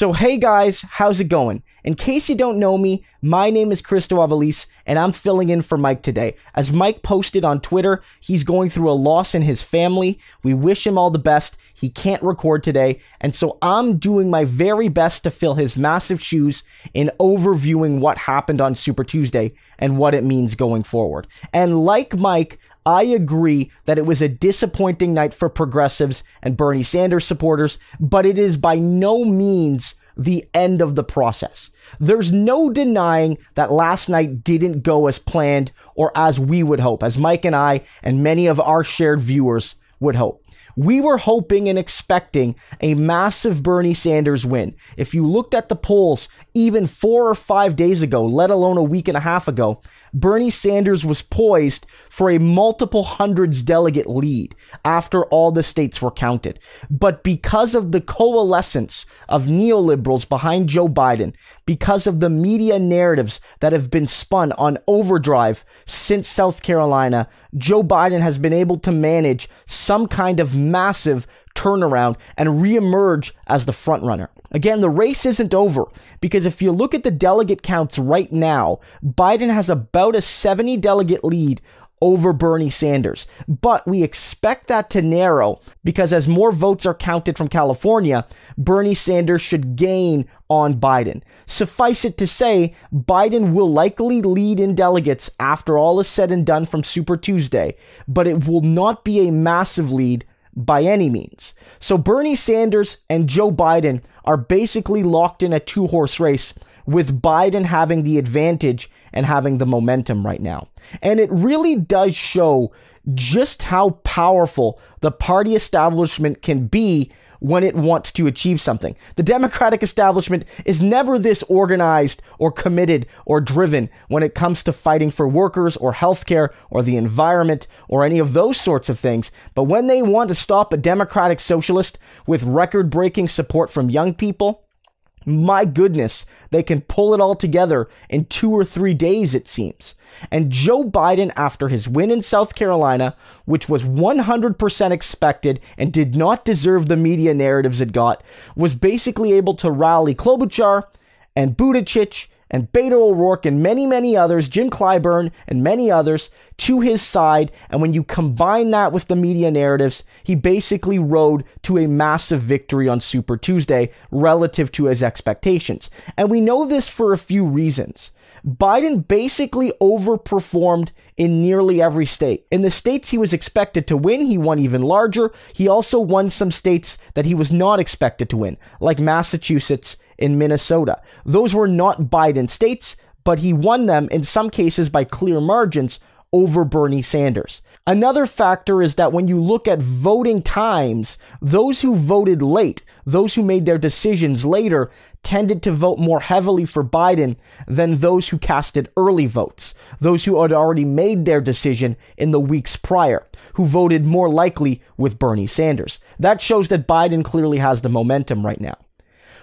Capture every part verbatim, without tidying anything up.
So hey guys, how's it going? In case you don't know me, my name is Christo Aivalis, and I'm filling in for Mike today. As Mike posted on Twitter, he's going through a loss in his family. We wish him all the best. He can't record today, and so I'm doing my very best to fill his massive shoes in overviewing what happened on Super Tuesday and what it means going forward. And like Mike, I agree that it was a disappointing night for progressives and Bernie Sanders supporters, but it is by no means the end of the process. There's no denying that last night didn't go as planned or as we would hope, as Mike and I and many of our shared viewers would hope. We were hoping and expecting a massive Bernie Sanders win. If you looked at the polls even four or five days ago, let alone a week and a half ago, Bernie Sanders was poised for a multiple hundreds delegate lead after all the states were counted. But because of the coalescence of neoliberals behind Joe Biden, because of the media narratives that have been spun on overdrive since South Carolina, Joe Biden has been able to manage some kind of massive turnaround and reemerge as the frontrunner. Again, the race isn't over because if you look at the delegate counts right now, Biden has about a seventy delegate lead over Bernie Sanders. But we expect that to narrow because as more votes are counted from California, Bernie Sanders should gain on Biden. Suffice it to say, Biden will likely lead in delegates after all is said and done from Super Tuesday, but it will not be a massive lead by any means. So Bernie Sanders and Joe Biden are basically locked in a two-horse race, with Biden having the advantage and having the momentum right now. And it really does show just how powerful the party establishment can be when it wants to achieve something. The Democratic establishment is never this organized or committed or driven when it comes to fighting for workers or healthcare or the environment or any of those sorts of things. But when they want to stop a Democratic socialist with record-breaking support from young people, my goodness, they can pull it all together in two or three days, it seems. And Joe Biden, after his win in South Carolina, which was one hundred percent expected and did not deserve the media narratives it got, was basically able to rally Klobuchar and Buttigieg and Beto O'Rourke and many, many others, Jim Clyburn and many others, to his side. And when you combine that with the media narratives, he basically rode to a massive victory on Super Tuesday relative to his expectations. And we know this for a few reasons. Biden basically overperformed in nearly every state. In the states he was expected to win, he won even larger. He also won some states that he was not expected to win, like Massachusetts in Minnesota. Those were not Biden states, but he won them in some cases by clear margins over Bernie Sanders. Another factor is that when you look at voting times, those who voted late, those who made their decisions later, tended to vote more heavily for Biden than those who casted early votes, those who had already made their decision in the weeks prior, who voted more likely with Bernie Sanders. That shows that Biden clearly has the momentum right now.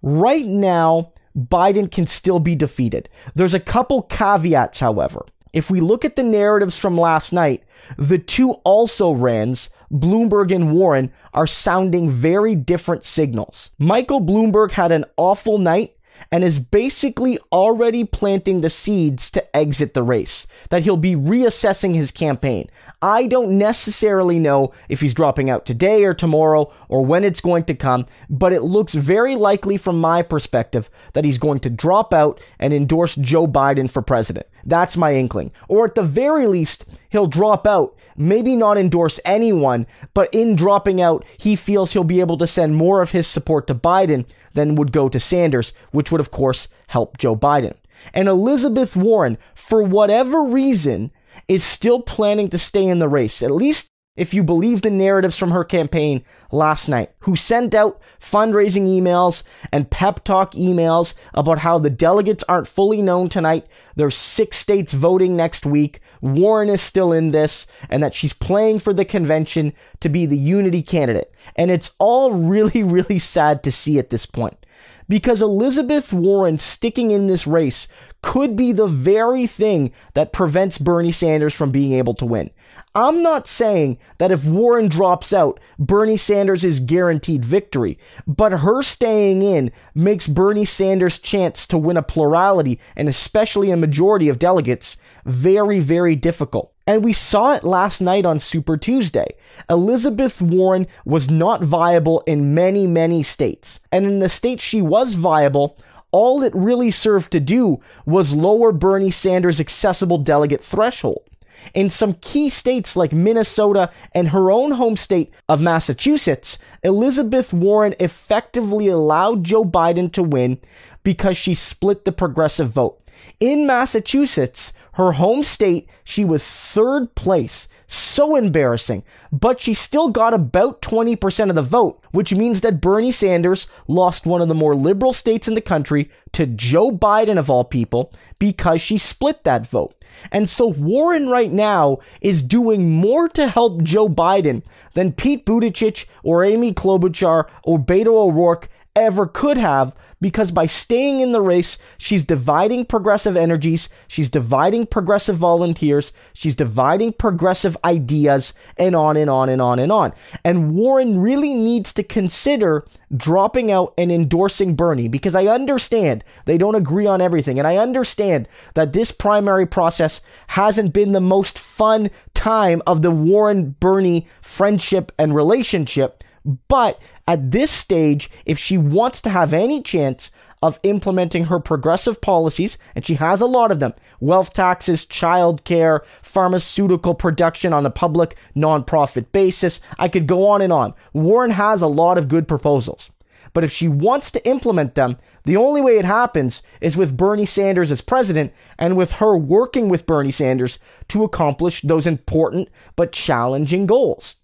Right now, Biden can still be defeated. There's a couple caveats, however. If we look at the narratives from last night, the two also-rans, Bloomberg and Warren, are sounding very different signals. Michael Bloomberg had an awful night and is basically already planting the seeds to exit the race, that he'll be reassessing his campaign. I don't necessarily know if he's dropping out today or tomorrow or when it's going to come, but it looks very likely from my perspective that he's going to drop out and endorse Joe Biden for president. That's my inkling. Or at the very least, he'll drop out, maybe not endorse anyone, but in dropping out, he feels he'll be able to send more of his support to Biden than would go to Sanders, which would, of course, help Joe Biden. And Elizabeth Warren, for whatever reason, is still planning to stay in the race, at least if you believe the narratives from her campaign last night, who sent out fundraising emails and pep talk emails about how the delegates aren't fully known tonight, there's six states voting next week, Warren is still in this, and that she's playing for the convention to be the unity candidate. And it's all really, really sad to see at this point, because Elizabeth Warren sticking in this race could be the very thing that prevents Bernie Sanders from being able to win. I'm not saying that if Warren drops out, Bernie Sanders is guaranteed victory, but her staying in makes Bernie Sanders' chance to win a plurality, and especially a majority of delegates, very, very difficult. And we saw it last night on Super Tuesday. Elizabeth Warren was not viable in many, many states. And in the states she was viable, all it really served to do was lower Bernie Sanders' accessible delegate threshold. In some key states like Minnesota and her own home state of Massachusetts, Elizabeth Warren effectively allowed Joe Biden to win because she split the progressive vote. In Massachusetts, her home state, she was third place. So embarrassing. But she still got about twenty percent of the vote, which means that Bernie Sanders lost one of the more liberal states in the country to Joe Biden, of all people, because she split that vote. And so Warren right now is doing more to help Joe Biden than Pete Buttigieg or Amy Klobuchar or Beto O'Rourke ever could have, because by staying in the race, she's dividing progressive energies, she's dividing progressive volunteers, she's dividing progressive ideas, and on and on and on and on. And Warren really needs to consider dropping out and endorsing Bernie, because I understand they don't agree on everything, and I understand that this primary process hasn't been the most fun time of the Warren-Bernie friendship and relationship, but at this stage, if she wants to have any chance of implementing her progressive policies, and she has a lot of them, wealth taxes, childcare, pharmaceutical production on a public nonprofit basis, I could go on and on. Warren has a lot of good proposals. But if she wants to implement them, the only way it happens is with Bernie Sanders as president, and with her working with Bernie Sanders to accomplish those important but challenging goals.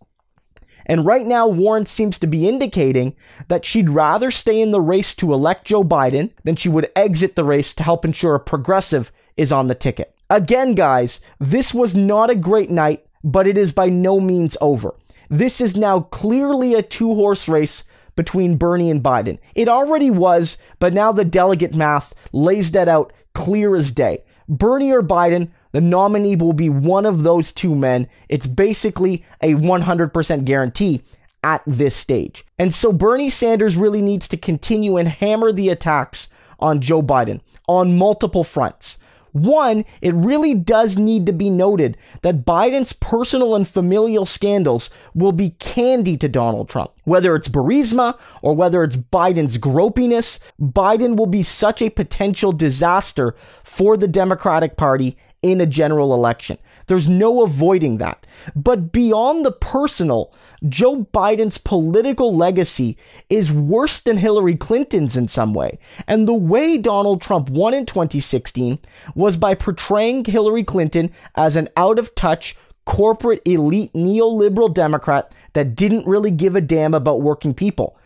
And right now, Warren seems to be indicating that she'd rather stay in the race to elect Joe Biden than she would exit the race to help ensure a progressive is on the ticket. Again, guys, this was not a great night, but it is by no means over. This is now clearly a two-horse race between Bernie and Biden. It already was, but now the delegate math lays that out clear as day. Bernie or Biden, the nominee will be one of those two men. It's basically a one hundred percent guarantee at this stage. And so Bernie Sanders really needs to continue and hammer the attacks on Joe Biden on multiple fronts. One, it really does need to be noted that Biden's personal and familial scandals will be candy to Donald Trump. Whether it's Burisma or whether it's Biden's gropiness, Biden will be such a potential disaster for the Democratic Party in a general election. There's no avoiding that. But beyond the personal, Joe Biden's political legacy is worse than Hillary Clinton's in some way. And the way Donald Trump won in twenty sixteen was by portraying Hillary Clinton as an out-of-touch, corporate elite neoliberal Democrat that didn't really give a damn about working people.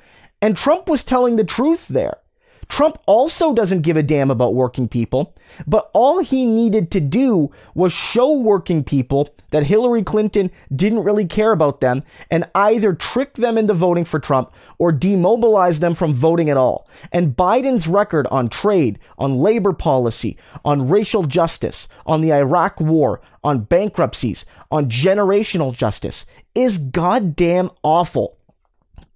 And Trump was telling the truth there. Trump also doesn't give a damn about working people, but all he needed to do was show working people that Hillary Clinton didn't really care about them and either trick them into voting for Trump or demobilize them from voting at all. And Biden's record on trade, on labor policy, on racial justice, on the Iraq war, on bankruptcies, on generational justice is goddamn awful.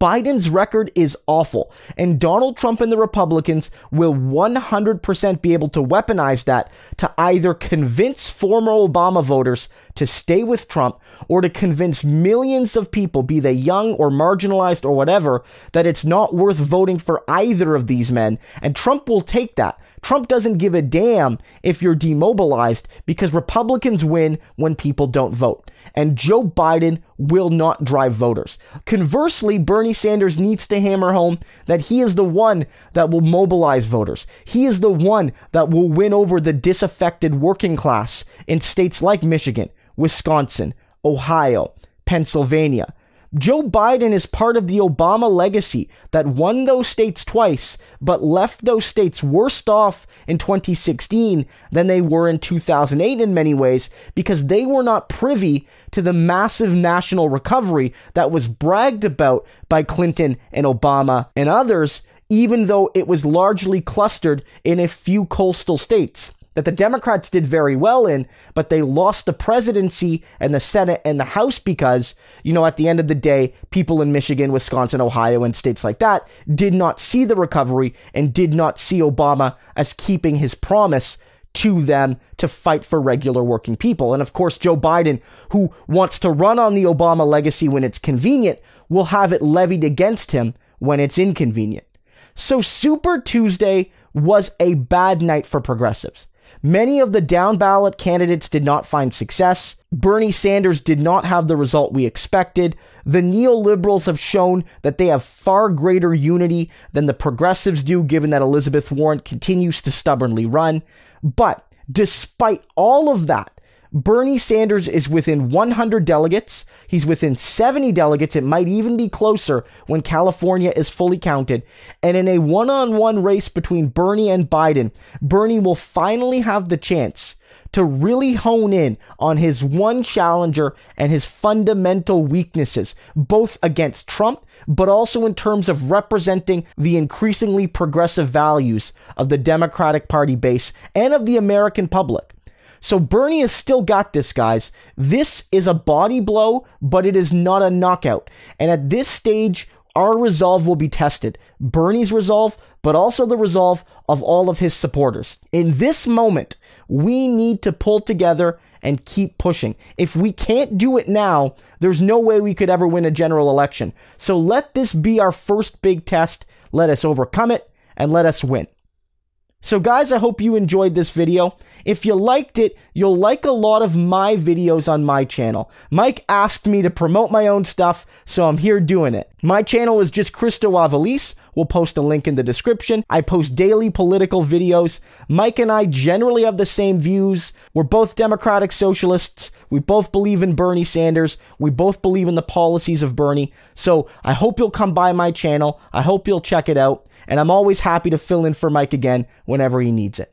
Biden's record is awful, and Donald Trump and the Republicans will one hundred percent be able to weaponize that to either convince former Obama voters to stay with Trump or to convince millions of people, be they young or marginalized or whatever, that it's not worth voting for either of these men. And Trump will take that. Trump doesn't give a damn if you're demobilized, because Republicans win when people don't vote. And Joe Biden will not drive voters. Conversely, Bernie Sanders needs to hammer home that he is the one that will mobilize voters. He is the one that will win over the disaffected working class in states like Michigan, Wisconsin, Ohio, Pennsylvania. Joe Biden is part of the Obama legacy that won those states twice, but left those states worse off in twenty sixteen than they were in two thousand eight in many ways, because they were not privy to the massive national recovery that was bragged about by Clinton and Obama and others, even though it was largely clustered in a few coastal states that the Democrats did very well in, but they lost the presidency and the Senate and the House because, you know, at the end of the day, people in Michigan, Wisconsin, Ohio, and states like that did not see the recovery and did not see Obama as keeping his promise to them to fight for regular working people. And of course, Joe Biden, who wants to run on the Obama legacy when it's convenient, will have it levied against him when it's inconvenient. So Super Tuesday was a bad night for progressives. Many of the down-ballot candidates did not find success. Bernie Sanders did not have the result we expected. The neoliberals have shown that they have far greater unity than the progressives do, given that Elizabeth Warren continues to stubbornly run. But despite all of that, Bernie Sanders is within one hundred delegates. He's within seventy delegates. It might even be closer when California is fully counted. And in a one-on-one race between Bernie and Biden, Bernie will finally have the chance to really hone in on his one challenger and his fundamental weaknesses, both against Trump, but also in terms of representing the increasingly progressive values of the Democratic Party base and of the American public. So Bernie has still got this, guys. This is a body blow, but it is not a knockout. And at this stage, our resolve will be tested. Bernie's resolve, but also the resolve of all of his supporters. In this moment, we need to pull together and keep pushing. If we can't do it now, there's no way we could ever win a general election. So let this be our first big test. Let us overcome it and let us win. So guys, I hope you enjoyed this video. If you liked it, you'll like a lot of my videos on my channel. Mike asked me to promote my own stuff, so I'm here doing it. My channel is just Christo Aivalis. We'll post a link in the description. I post daily political videos. Mike and I generally have the same views. We're both democratic socialists. We both believe in Bernie Sanders. We both believe in the policies of Bernie. So I hope you'll come by my channel. I hope you'll check it out. And I'm always happy to fill in for Mike again whenever he needs it.